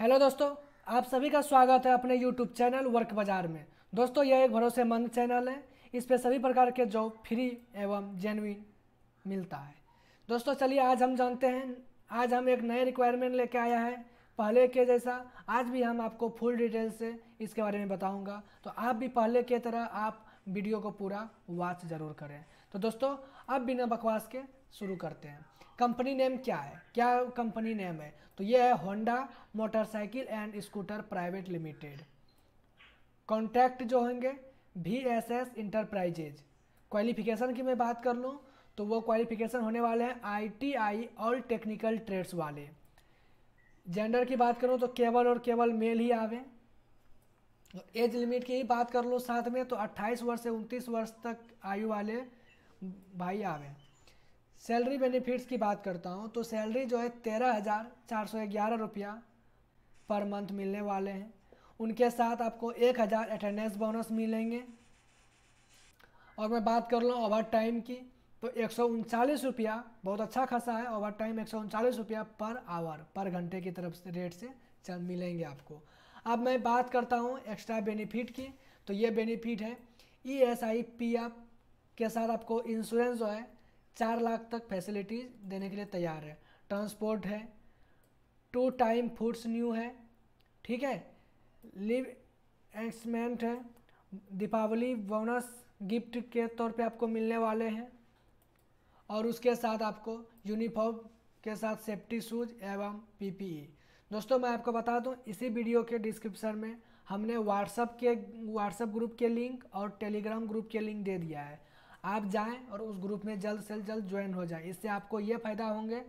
Hello दोस्तों, आप सभी का स्वागत है अपने YouTube चैनल वर्क बाज़ार में। दोस्तों, यह एक भरोसेमंद चैनल है, इस पर सभी प्रकार के जॉब फ्री एवं जेन्युइन मिलता है। दोस्तों चलिए आज हम जानते हैं, आज हम एक नए रिक्वायरमेंट लेके आया है। पहले के जैसा आज भी हम आपको फुल डिटेल से इसके बारे में बताऊँगा, तो आप भी पहले की तरह आप वीडियो को पूरा वॉच ज़रूर करें। तो दोस्तों अब बिना बकवास के शुरू करते हैं। कंपनी नेम क्या है, क्या कंपनी नेम है, तो ये है Honda motorcycle and scooter private limited. Contract जो होंगे VSS इंटरप्राइजेज। क्वालिफिकेशन की मैं बात कर लूँ तो वो क्वालिफिकेशन होने वाले हैं ITI और टेक्निकल ट्रेड्स वाले। जेंडर की बात करूँ तो केवल और केवल मेल ही आवे। एज लिमिट की ही बात कर लो साथ में, तो 28 वर्ष से 29 वर्ष तक आयु वाले भाई आवे। सैलरी बेनिफिट्स की बात करता हूँ तो सैलरी जो है 13,411 रुपया पर मंथ मिलने वाले हैं। उनके साथ आपको 1,000 अटेंडेंस बोनस मिलेंगे। और मैं बात कर लूँ ओवर टाइम की तो 139 रुपया, बहुत अच्छा खासा है। ओवर टाइम 139 रुपया पर आवर, पर घंटे की तरफ से रेट से मिलेंगे आपको। अब मैं बात करता हूँ एक्स्ट्रा बेनिफिट की, तो ये बेनिफिट है ESI PF के साथ आपको इंश्योरेंस जो है 4 लाख तक फैसिलिटीज देने के लिए तैयार है। ट्रांसपोर्ट है, 2 टाइम फूड्स न्यू है, ठीक है, लिव एक्समेंट है, दीपावली बोनस गिफ्ट के तौर पे आपको मिलने वाले हैं। और उसके साथ आपको यूनिफॉर्म के साथ सेफ्टी शूज़ एवं PPE। दोस्तों मैं आपको बता दूं, इसी वीडियो के डिस्क्रिप्शन में हमने व्हाट्सएप ग्रुप के लिंक और टेलीग्राम ग्रुप के लिंक दे दिया है। आप जाएं और उस ग्रुप में जल्द से जल्द ज्वाइन हो जाएं। इससे आपको ये फ़ायदा होंगे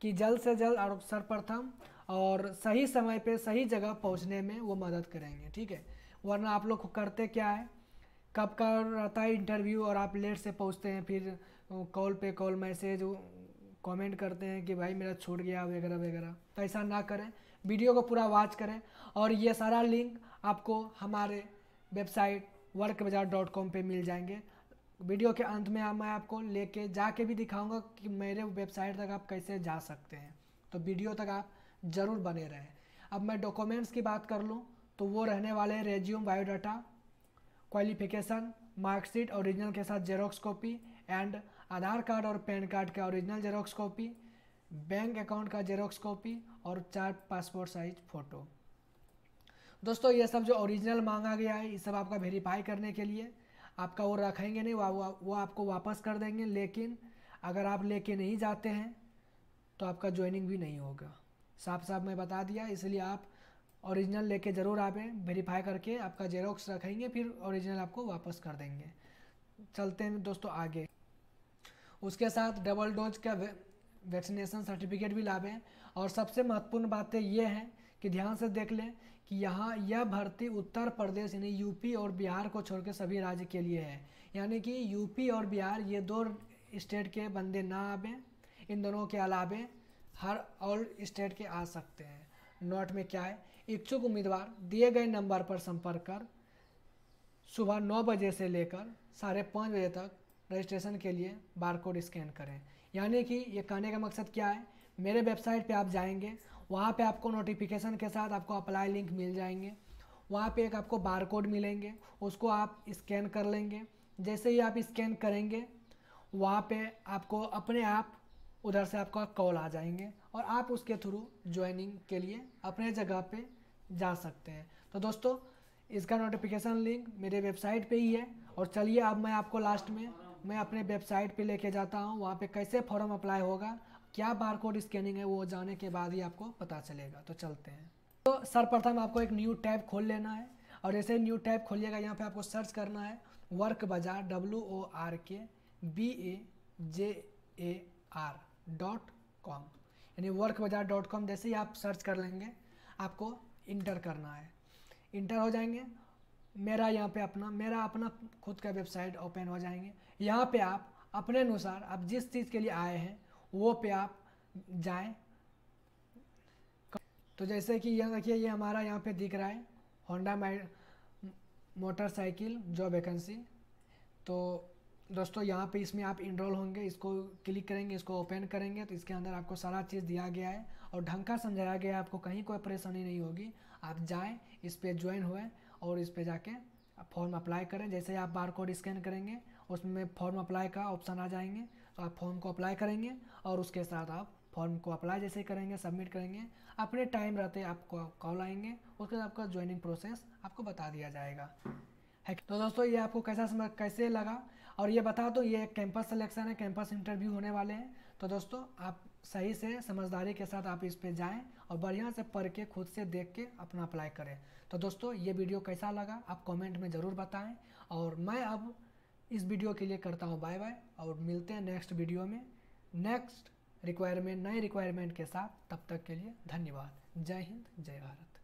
कि जल्द से जल्द और सर्वप्रथम और सही समय पे सही जगह पहुंचने में वो मदद करेंगे, ठीक है। वरना आप लोग करते क्या है, कब का रहता है इंटरव्यू और आप लेट से पहुँचते हैं, फिर कॉल पे कॉल, मैसेज, कमेंट करते हैं कि भाई मेरा छूट गया वगैरह वगैरह। तो ऐसा ना करें, वीडियो को पूरा वॉच करें। और ये सारा लिंक आपको हमारे वेबसाइट workbazaar.com पे मिल जाएंगे। वीडियो के अंत में मैं आपको लेके जाके भी दिखाऊंगा कि मेरे वेबसाइट तक आप कैसे जा सकते हैं, तो वीडियो तक आप ज़रूर बने रहें। अब मैं डॉक्यूमेंट्स की बात कर लूँ तो वो रहने वाले resume, biodata, qualification, marksheet original के साथ xerox copy and Aadhaar card और पैन कार्ड का original xerox copy, bank account का जेरोक्स कॉपी और 4 पासपोर्ट साइज फ़ोटो। दोस्तों ये सब जो ओरिजिनल मांगा गया है, ये सब आपका वेरीफाई करने के लिए आपका वो रखेंगे नहीं, वो आपको वापस कर देंगे। लेकिन अगर आप लेके नहीं जाते हैं तो आपका ज्वाइनिंग भी नहीं होगा, साफ साफ मैं बता दिया। इसलिए आप ओरिजिनल लेके ज़रूर आवें, वेरीफाई करके आपका जेरोक्स रखेंगे, फिर ओरिजिनल आपको वापस कर देंगे। चलते हैं दोस्तों आगे। उसके साथ डबल डोज का वैक्सीनेशन सर्टिफिकेट भी लावें। और सबसे महत्वपूर्ण बातें ये हैं कि ध्यान से देख लें कि यहाँ यह भर्ती उत्तर प्रदेश यानी UP और बिहार को छोड़कर सभी राज्य के लिए है। यानी कि UP और बिहार ये 2 स्टेट के बंदे ना आवें, इन दोनों के अलावे हर और स्टेट के आ सकते हैं। नोट में क्या है, इच्छुक उम्मीदवार दिए गए नंबर पर संपर्क कर सुबह 9 बजे से लेकर 5:30 बजे तक रजिस्ट्रेशन के लिए बारकोड स्कैन करें। यानी कि ये कहने का मकसद क्या है, मेरे वेबसाइट पे आप जाएंगे, वहाँ पे आपको नोटिफिकेशन के साथ आपको अप्लाई लिंक मिल जाएंगे। वहाँ पे एक आपको बारकोड मिलेंगे, उसको आप स्कैन कर लेंगे। जैसे ही आप स्कैन करेंगे वहाँ पे आपको अपने आप उधर से आपका कॉल आ जाएंगे और आप उसके थ्रू ज्वाइनिंग के लिए अपने जगह पर जा सकते हैं। तो दोस्तों इसका नोटिफिकेशन लिंक मेरे वेबसाइट पे ही है। और चलिए अब मैं आपको लास्ट में मैं अपने वेबसाइट पे लेके जाता हूँ, वहाँ पे कैसे फॉर्म अप्लाई होगा, क्या बारकोड स्कैनिंग है, वो जाने के बाद ही आपको पता चलेगा। तो चलते हैं। तो सर्वप्रथम आपको एक न्यू टैब खोल लेना है और जैसे न्यू टैब खोलिएगा यहाँ पे आपको सर्च करना है वर्क बाज़ार WORKBAZAR.com यानी workbazaar.com। जैसे ही आप सर्च कर लेंगे आपको इंटर करना है, इंटर हो जाएंगे। मेरा यहाँ पे मेरा अपना खुद का वेबसाइट ओपन हो जाएंगे। यहाँ पे आप अपने अनुसार आप जिस चीज़ के लिए आए हैं वो पे आप जाएं। तो जैसे कि यहाँ देखिए, ये हमारा यहाँ पे दिख रहा है होंडा मोटरसाइकिल जॉब वैकेंसी। तो दोस्तों यहाँ पे इसमें आप इनरोल होंगे, इसको क्लिक करेंगे, इसको ओपन करेंगे तो इसके अंदर आपको सारा चीज़ दिया गया है और ढंग का समझाया गया है, आपको कहीं कोई परेशानी नहीं होगी। आप जाएं, इस पर ज्वाइन हुए और इस पर जाके फॉर्म अप्लाई करें। जैसे आप बार कोड स्कैन करेंगे उसमें फॉर्म अप्लाई का ऑप्शन आ जाएंगे, तो आप फॉर्म को अप्लाई करेंगे और उसके साथ आप फॉर्म को अप्लाई जैसे करेंगे, सबमिट करेंगे, अपने टाइम रहते आपको कॉल आएंगे, उसके बाद आपका ज्वाइनिंग प्रोसेस आपको बता दिया जाएगा। तो दोस्तों ये आपको कैसे लगा, और ये बता दो ये कैंपस सिलेक्शन है, कैंपस इंटरव्यू होने वाले हैं। तो दोस्तों आप सही से समझदारी के साथ आप इस पे जाएं और बढ़िया से पढ़ के खुद से देख के अपना अप्लाई करें। तो दोस्तों ये वीडियो कैसा लगा आप कमेंट में ज़रूर बताएं, और मैं अब इस वीडियो के लिए करता हूँ बाय बाय, और मिलते हैं नेक्स्ट वीडियो में नई रिक्वायरमेंट के साथ। तब तक के लिए धन्यवाद। जय हिंद, जय भारत।